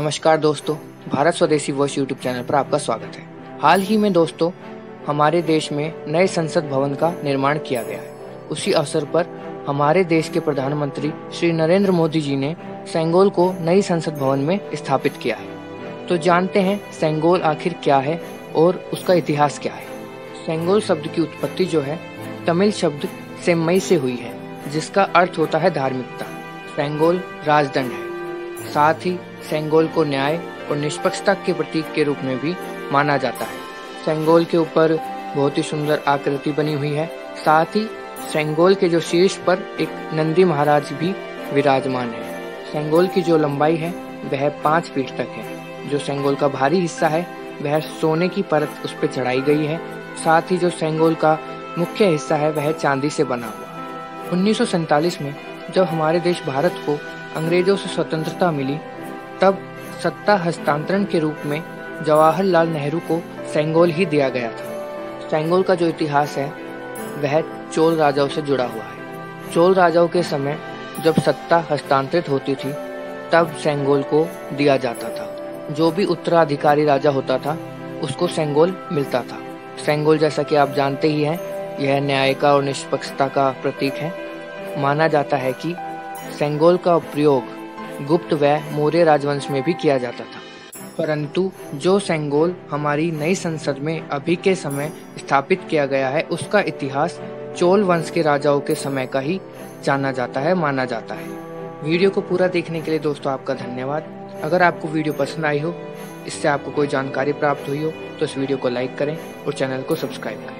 नमस्कार दोस्तों, भारत स्वदेशी वॉइस यूट्यूब चैनल पर आपका स्वागत है। हाल ही में दोस्तों हमारे देश में नए संसद भवन का निर्माण किया गया है। उसी अवसर पर हमारे देश के प्रधानमंत्री श्री नरेंद्र मोदी जी ने सेंगोल को नई संसद भवन में स्थापित किया है। तो जानते हैं सेंगोल आखिर क्या है और उसका इतिहास क्या है। सेंगोल शब्द की उत्पत्ति जो है तमिल शब्द सेम्मई से हुई है, जिसका अर्थ होता है धार्मिकता। सेंगोल राजदंड है, साथ ही सेंगोल को न्याय और निष्पक्षता के प्रतीक के रूप में भी माना जाता है। सेंगोल के ऊपर बहुत ही सुंदर आकृति बनी हुई है, साथ ही सेंगोल के जो शीर्ष पर एक नंदी महाराज भी विराजमान है। सेंगोल की जो लंबाई है वह 5 फीट तक है। जो सेंगोल का भारी हिस्सा है वह सोने की परत उस पर चढ़ाई गई है, साथ ही जो सेंगोल का मुख्य हिस्सा है वह चांदी से बना हुआ। 1947 में जब हमारे देश भारत को अंग्रेजों से स्वतंत्रता मिली, तब सत्ता हस्तांतरण के रूप में जवाहरलाल नेहरू को सेंगोल ही दिया गया था। सेंगोल का जो इतिहास है वह चोल राजाओं से जुड़ा हुआ है। चोल राजाओं के समय जब सत्ता हस्तांतरित होती थी तब सेंगोल को दिया जाता था। जो भी उत्तराधिकारी राजा होता था उसको सेंगोल मिलता था। सेंगोल जैसा कि आप जानते ही हैं, यह न्याय का और निष्पक्षता का प्रतीक है। माना जाता है कि सेंगोल का प्रयोग गुप्त व मौर्य राजवंश में भी किया जाता था, परंतु जो सेंगोल हमारी नई संसद में अभी के समय स्थापित किया गया है उसका इतिहास चोल वंश के राजाओं के समय का ही जाना जाता है, माना जाता है। वीडियो को पूरा देखने के लिए दोस्तों आपका धन्यवाद। अगर आपको वीडियो पसंद आई हो, इससे आपको कोई जानकारी प्राप्त हुई हो तो इस वीडियो को लाइक करें और चैनल को सब्सक्राइब करें।